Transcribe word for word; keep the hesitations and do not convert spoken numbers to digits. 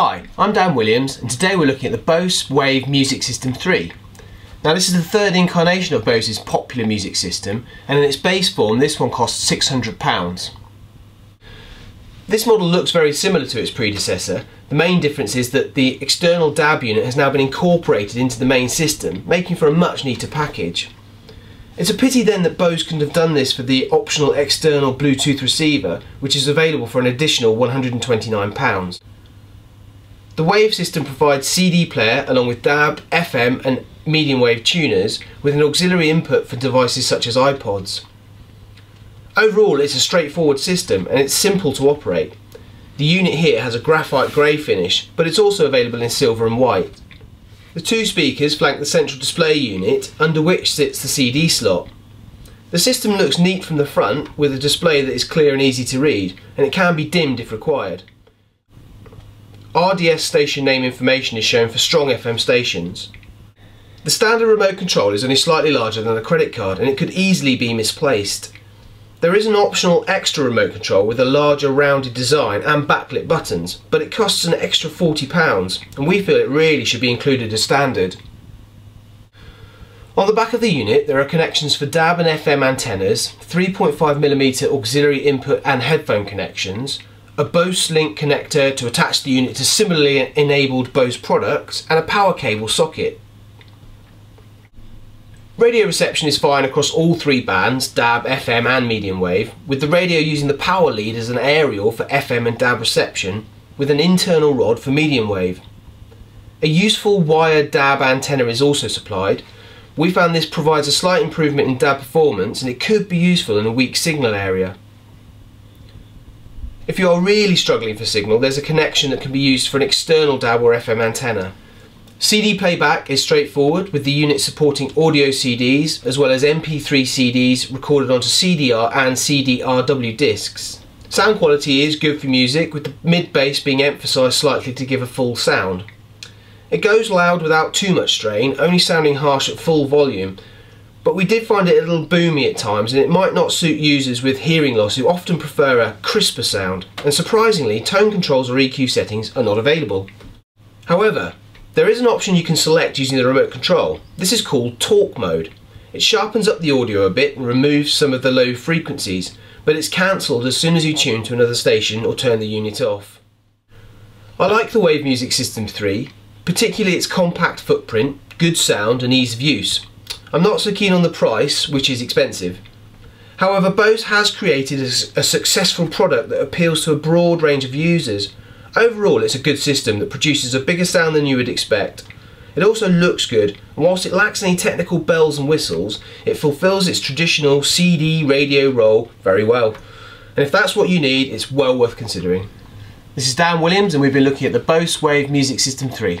Hi, I'm Dan Williams, and today we're looking at the Bose Wave Music System three. Now this is the third incarnation of Bose's popular music system, and in its base form this one costs six hundred pounds. This model looks very similar to its predecessor. The main difference is that the external D A B unit has now been incorporated into the main system, making for a much neater package. It's a pity then that Bose couldn't have done this for the optional external Bluetooth receiver, which is available for an additional one hundred and twenty-nine pounds. The Wave system provides C D player along with D A B, F M and medium wave tuners with an auxiliary input for devices such as iPods. Overall it's a straightforward system and it's simple to operate. The unit here has a graphite grey finish, but it's also available in silver and white. The two speakers flank the central display unit, under which sits the C D slot. The system looks neat from the front with a display that is clear and easy to read, and it can be dimmed if required. R D S station name information is shown for strong F M stations. The standard remote control is only slightly larger than a credit card and it could easily be misplaced. There is an optional extra remote control with a larger rounded design and backlit buttons, but it costs an extra forty pounds and we feel it really should be included as standard. On the back of the unit there are connections for D A B and F M antennas, three point five millimeter auxiliary input and headphone connections, a Bose link connector to attach the unit to similarly enabled Bose products, and a power cable socket. Radio reception is fine across all three bands, D A B, F M and medium wave, with the radio using the power lead as an aerial for F M and D A B reception, with an internal rod for medium wave. A useful wired D A B antenna is also supplied. We found this provides a slight improvement in D A B performance and it could be useful in a weak signal area. If you are really struggling for signal, there's a connection that can be used for an external D A B or F M antenna. C D playback is straightforward, with the unit supporting audio C Ds as well as M P three C Ds recorded onto C D R and C D R W discs. Sound quality is good for music, with the mid-bass being emphasised slightly to give a full sound. It goes loud without too much strain, only sounding harsh at full volume. But we did find it a little boomy at times, and it might not suit users with hearing loss who often prefer a crisper sound, and surprisingly tone controls or E Q settings are not available. However, there is an option you can select using the remote control. This is called Talk Mode. It sharpens up the audio a bit and removes some of the low frequencies, but it's cancelled as soon as you tune to another station or turn the unit off. I like the Wave Music System three, particularly its compact footprint, good sound and ease of use. I'm not so keen on the price, which is expensive. However, Bose has created a, a successful product that appeals to a broad range of users. Overall, it's a good system that produces a bigger sound than you would expect. It also looks good, and whilst it lacks any technical bells and whistles, it fulfills its traditional C D radio role very well. And if that's what you need, it's well worth considering. This is Dan Williams, and we've been looking at the Bose Wave Music System three.